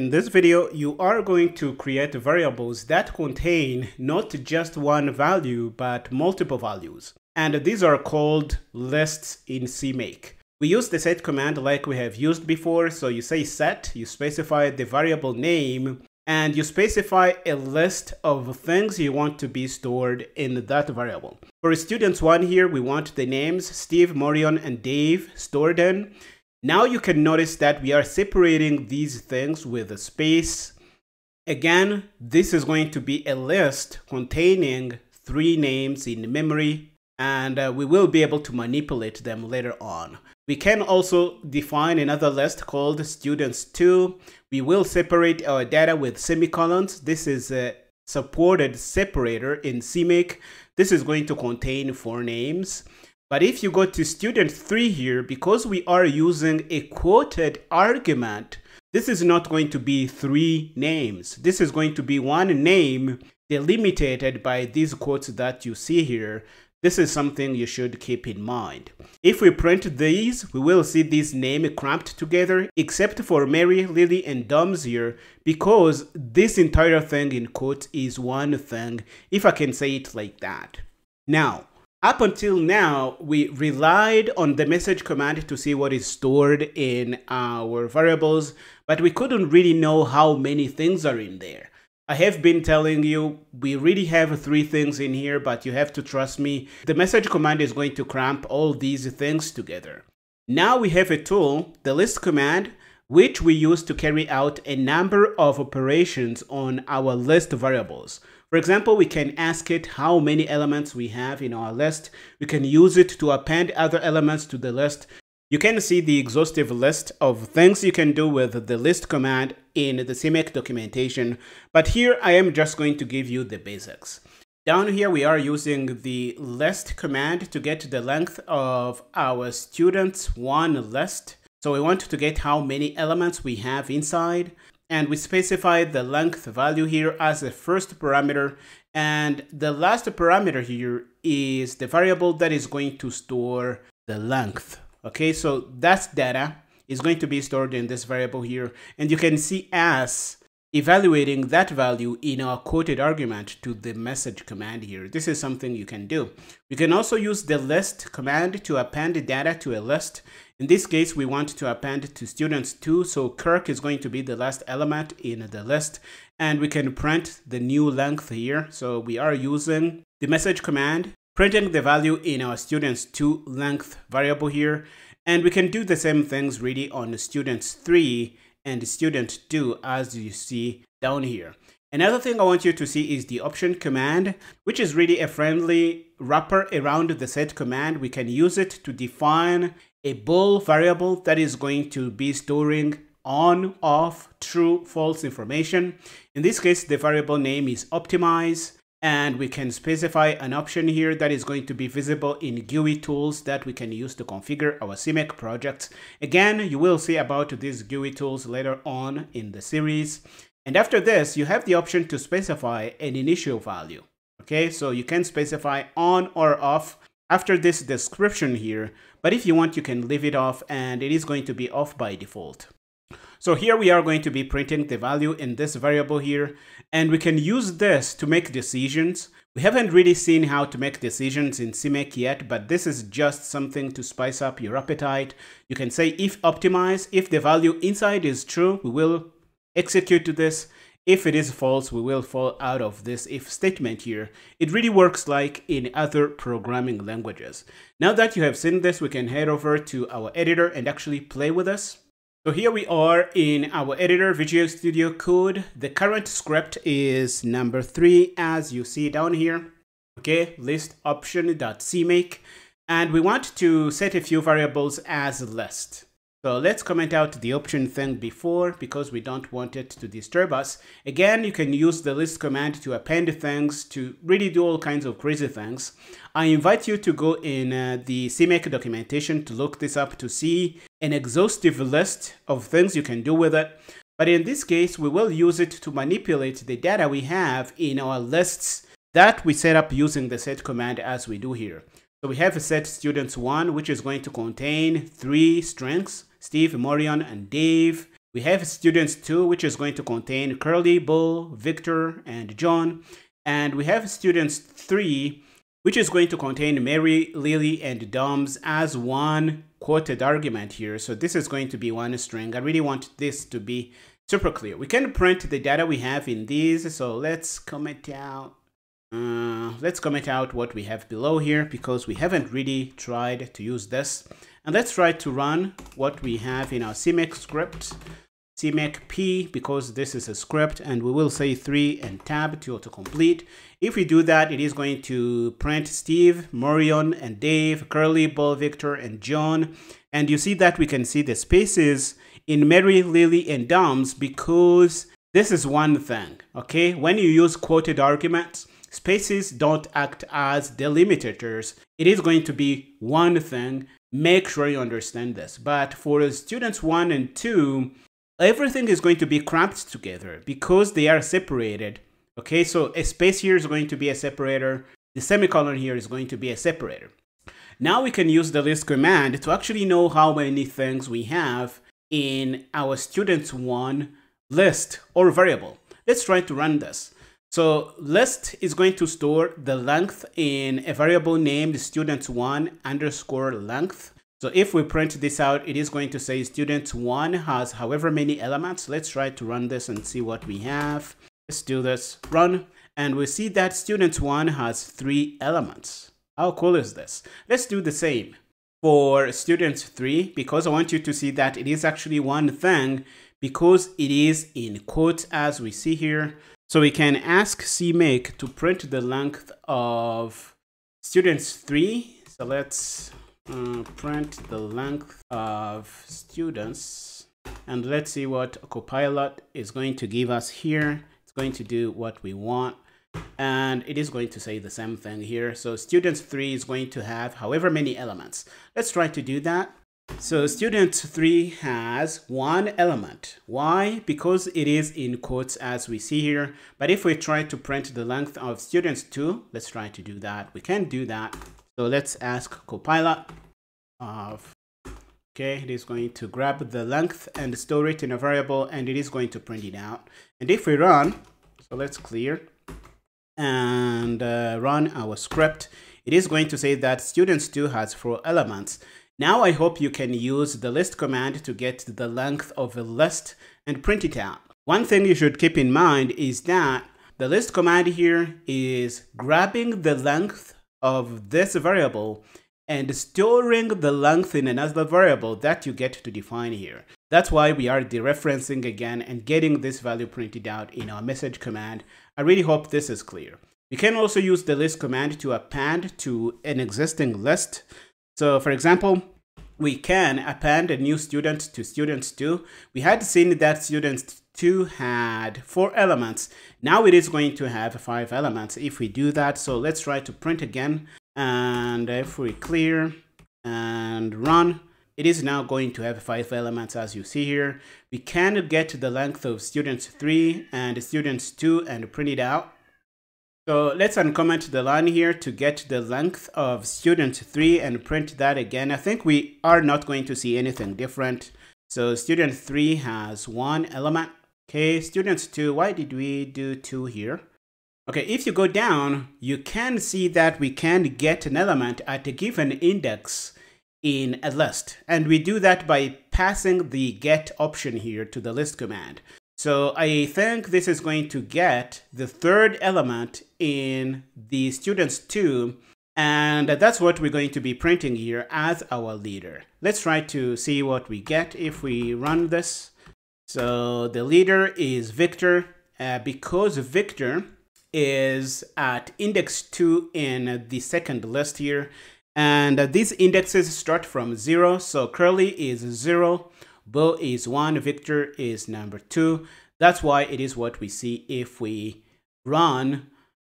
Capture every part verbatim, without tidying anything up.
In this video, you are going to create variables that contain not just one value, but multiple values. And these are called lists in CMake. We use the set command like we have used before. So you say set, you specify the variable name, and you specify a list of things you want to be stored in that variable. For students one here, we want the names Steve, Marion, and Dave stored in. Now you can notice that we are separating these things with a space. Again, this is going to be a list containing three names in memory, and uh, we will be able to manipulate them later on. We can also define another list called students two. We will separate our data with semicolons. This is a supported separator in CMake. This is going to contain four names. But if you go to student three here, because we are using a quoted argument, this is not going to be three names. This is going to be one name delimited by these quotes that you see here. This is something you should keep in mind. If we print these, we will see this name cramped together, except for Mary, Lily, and Dom's here, because this entire thing in quotes is one thing, if I can say it like that. Now, up until now, we relied on the message command to see what is stored in our variables, but we couldn't really know how many things are in there. I have been telling you, we really have three things in here, but you have to trust me. The message command is going to cramp all these things together. Now we have a tool, the list command, which we use to carry out a number of operations on our list variables. For example, we can ask it how many elements we have in our list. We can use it to append other elements to the list. You can see the exhaustive list of things you can do with the list command in the CMake documentation, but here I am just going to give you the basics. Down here we are using the list command to get the length of our students one list. So we want to get how many elements we have inside, and we specify the length value here as the first parameter, and the last parameter here is the variable that is going to store the length. Okay, so that's data is going to be stored in this variable here. And you can see us evaluating that value in our quoted argument to the message command here. This is something you can do. We can also use the list command to append data to a list. In this case, we want to append to students two. So Kirk is going to be the last element in the list. And we can print the new length here. So we are using the message command, printing the value in our students two length variable here. And we can do the same things really on students three and student two as you see down here. Another thing I want you to see is the option command, which is really a friendly wrapper around the set command. We can use it to define a bool variable that is going to be storing on, off, true, false information. In this case, the variable name is optimize. And we can specify an option here that is going to be visible in G U I tools that we can use to configure our CMake projects. Again, you will see about these G U I tools later on in the series. And after this, you have the option to specify an initial value. Okay, so you can specify on or off after this description here. But if you want, you can leave it off, and it is going to be off by default. So here we are going to be printing the value in this variable here, and we can use this to make decisions. We haven't really seen how to make decisions in CMake yet, but this is just something to spice up your appetite. You can say if optimize, if the value inside is true, we will execute this. If it is false, we will fall out of this if statement here. It really works like in other programming languages. Now that you have seen this, we can head over to our editor and actually play with this. So here we are in our editor, Visual Studio Code. The current script is number three, as you see down here. Okay, list option.cmake. And we want to set a few variables as list. So let's comment out the option thing before, because we don't want it to disturb us. Again, you can use the list command to append things, to really do all kinds of crazy things. I invite you to go in uh, the CMake documentation to look this up to see an exhaustive list of things you can do with it. But in this case, we will use it to manipulate the data we have in our lists that we set up using the set command as we do here. So we have a set students one, which is going to contain three strings: Steve, Marion, and Dave. We have students two, which is going to contain Curly, Bo, Victor, and John. And we have students three, which is going to contain Mary, Lily, and Doms as one quoted argument here. So this is going to be one string. I really want this to be super clear. We can print the data we have in these. So let's comment out. Uh, let's comment out what we have below here, because we haven't really tried to use this. And let's try to run what we have in our C Make script, C Make P, because this is a script, and we will say three and tab to autocomplete. If we do that, it is going to print Steve, Morion, and Dave, Curly, Bo, Victor, and John. And you see that we can see the spaces in Mary, Lily, and Doms, because this is one thing, okay? When you use quoted arguments, spaces don't act as delimiters. It is going to be one thing. Make sure you understand this. But for students one and two, everything is going to be cramped together because they are separated. Okay, so a space here is going to be a separator. The semicolon here is going to be a separator. Now we can use the list command to actually know how many things we have in our students one list or variable. Let's try to run this. So list is going to store the length in a variable named students one underscore length. So if we print this out, it is going to say students one has however many elements. Let's try to run this and see what we have. Let's do this, run, and we see that students one has three elements. How cool is this? Let's do the same for students three, because I want you to see that it is actually one thing because it is in quotes as we see here. So we can ask C Make to print the length of students three. So let's uh, print the length of students. And let's see what Copilot is going to give us here. It's going to do what we want. And it is going to say the same thing here. So students three is going to have however many elements. Let's try to do that. So students three has one element. Why? Because it is in quotes as we see here. But if we try to print the length of students two, let's try to do that. We can do that. So let's ask Copilot of, okay, it is going to grab the length and store it in a variable, and it is going to print it out. And if we run, so let's clear and uh, run our script, it is going to say that students two has four elements. Now I hope you can use the list command to get the length of a list and print it out. One thing you should keep in mind is that the list command here is grabbing the length of this variable and storing the length in another variable that you get to define here. That's why we are dereferencing again and getting this value printed out in our message command. I really hope this is clear. You can also use the list command to append to an existing list. So for example, we can append a new student to students two. We had seen that students two had four elements. Now it is going to have five elements if we do that. So let's try to print again. And if we clear and run, it is now going to have five elements as you see here. We can get the length of students three and students two and print it out. So let's uncomment the line here to get the length of student three and print that again. I think we are not going to see anything different. So student three has one element. Okay, students two, why did we do two here? Okay, if you go down, you can see that we can get an element at a given index in a list. And we do that by passing the get option here to the list command. So I think this is going to get the third element in the students two, and that's what we're going to be printing here as our leader. Let's try to see what we get if we run this. So the leader is Victor, uh, because Victor is at index two in the second list here, and uh, these indexes start from zero. So Curly is zero. Bo is one, Victor is number two. That's why it is what we see if we run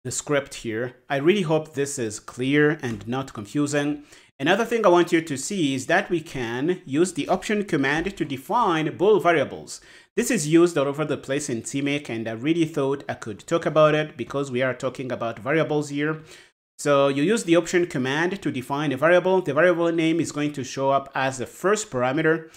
the script here. I really hope this is clear and not confusing. Another thing I want you to see is that we can use the option command to define bool variables. This is used all over the place in C Make, and I really thought I could talk about it because we are talking about variables here. So you use the option command to define a variable. The variable name is going to show up as the first parameter.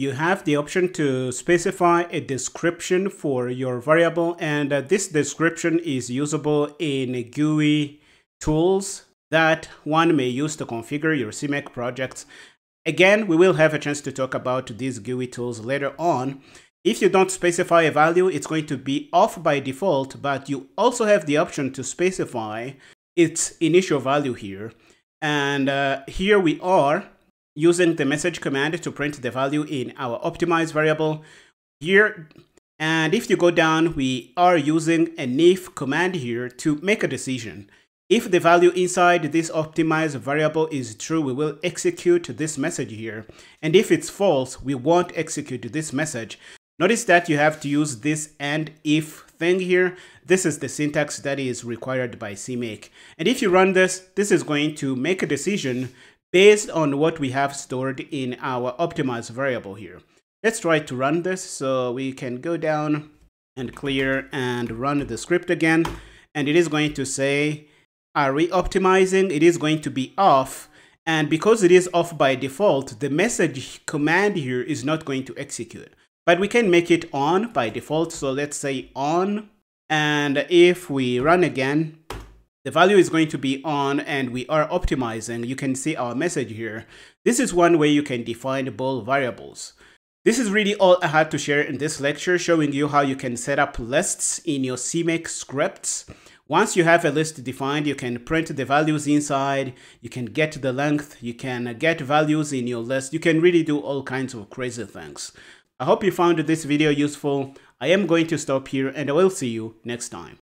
You have the option to specify a description for your variable, and uh, this description is usable in G U I tools that one may use to configure your C Make projects. Again, we will have a chance to talk about these G U I tools later on. If you don't specify a value, it's going to be off by default, but you also have the option to specify its initial value here. And uh, here we are using the message command to print the value in our optimize variable here. And if you go down, we are using an if command here to make a decision. If the value inside this optimize variable is true, we will execute this message here. And if it's false, we won't execute this message. Notice that you have to use this and if thing here. This is the syntax that is required by C Make. And if you run this, this is going to make a decision based on what we have stored in our optimize variable here. Let's try to run this. So we can go down and clear and run the script again. And it is going to say, are we optimizing? It is going to be off. And because it is off by default, the message command here is not going to execute. But we can make it on by default. So let's say on. And if we run again, the value is going to be on and we are optimizing. You can see our message here. This is one way you can define bool variables. This is really all I had to share in this lecture, showing you how you can set up lists in your C Make scripts. Once you have a list defined, you can print the values inside, you can get the length, you can get values in your list. You can really do all kinds of crazy things. I hope you found this video useful. I am going to stop here and I will see you next time.